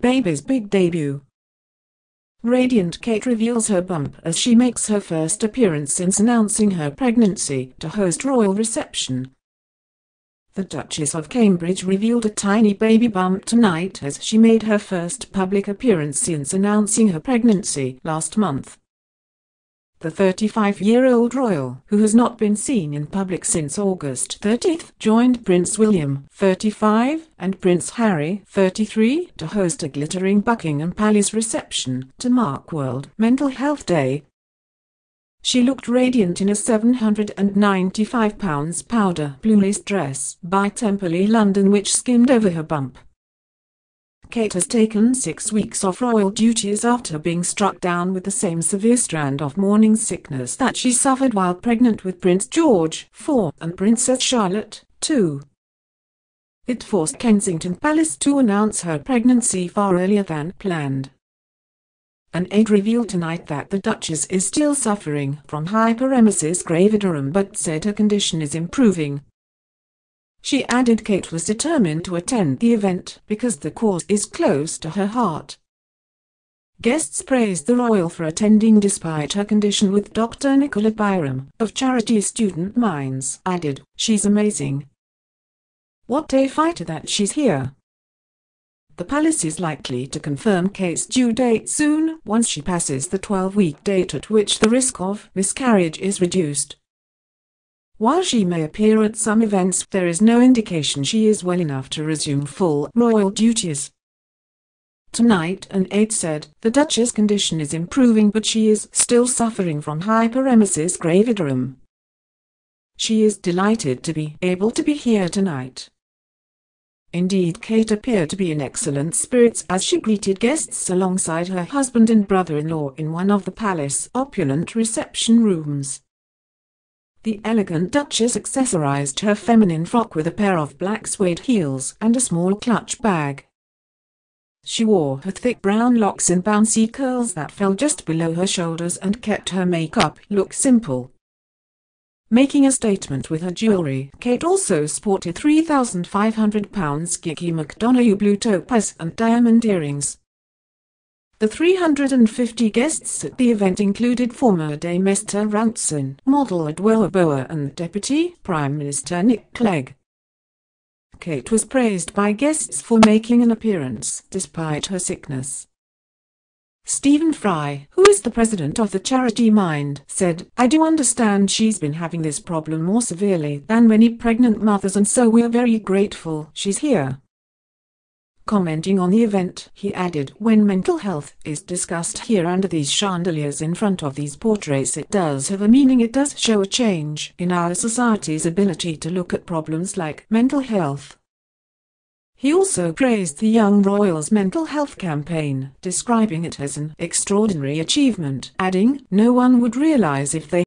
Baby's big debut. Radiant Kate reveals her bump as she makes her first appearance since announcing her pregnancy to host royal reception. The Duchess of Cambridge revealed a tiny baby bump tonight as she made her first public appearance since announcing her pregnancy last month. The 35-year-old royal, who has not been seen in public since August 30, joined Prince William, 35, and Prince Harry, 33, to host a glittering Buckingham Palace reception to mark World Mental Health Day. She looked radiant in a £795 powder blue lace dress by Temperley London, which skimmed over her bump. Kate has taken 6 weeks off royal duties after being struck down with the same severe strand of morning sickness that she suffered while pregnant with Prince George, 4, and Princess Charlotte, 2. It forced Kensington Palace to announce her pregnancy far earlier than planned. An aide revealed tonight that the Duchess is still suffering from hyperemesis gravidarum but said her condition is improving. She added Kate was determined to attend the event because the cause is close to her heart. Guests praised the royal for attending despite her condition, with Dr. Nicola Byram of charity Student Minds added, "She's amazing. What a fighter that she's here." The palace is likely to confirm Kate's due date soon once she passes the 12-week date, at which the risk of miscarriage is reduced. While she may appear at some events, there is no indication she is well enough to resume full royal duties. Tonight an aide said, "The Duchess' condition is improving but she is still suffering from hyperemesis gravidarum. She is delighted to be able to be here tonight." Indeed, Kate appeared to be in excellent spirits as she greeted guests alongside her husband and brother-in-law in one of the palace's opulent reception rooms. The elegant Duchess accessorized her feminine frock with a pair of black suede heels and a small clutch bag. She wore her thick brown locks in bouncy curls that fell just below her shoulders and kept her makeup look simple. Making a statement with her jewelry, Kate also sported £3,500 Kiky McDonough blue topaz and diamond earrings. The 350 guests at the event included former Dame Esther Rantzen, model Adwoa Boa, and Deputy Prime Minister Nick Clegg. Kate was praised by guests for making an appearance despite her sickness. Stephen Fry, who is the president of the charity Mind, said, "I do understand she's been having this problem more severely than many pregnant mothers, and so we're very grateful she's here." Commenting on the event, he added, "When mental health is discussed here under these chandeliers in front of these portraits, it does have a meaning. It does show a change in our society's ability to look at problems like mental health." He also praised the young royals' mental health campaign, describing it as an extraordinary achievement, adding, "No one would realize if they